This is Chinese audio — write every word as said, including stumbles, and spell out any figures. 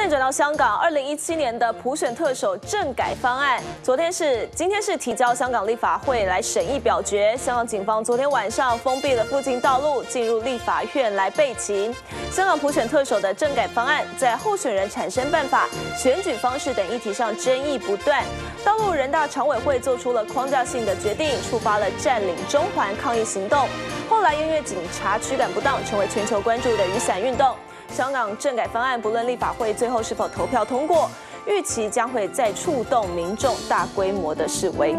点转到香港，二零一七年的普选特首政改方案，昨天是今天是提交香港立法会来审议表决。香港警方昨天晚上封闭了附近道路，进入立法院来备勤。香港普选特首的政改方案在候选人产生办法、选举方式等议题上争议不断。大陆人大常委会做出了框架性的决定，触发了占领中环抗议行动。后来因为警察驱赶不当，成为全球关注的雨伞运动。 香港政改方案不论立法会最后是否投票通过，预期将会再触动民众大规模的示威。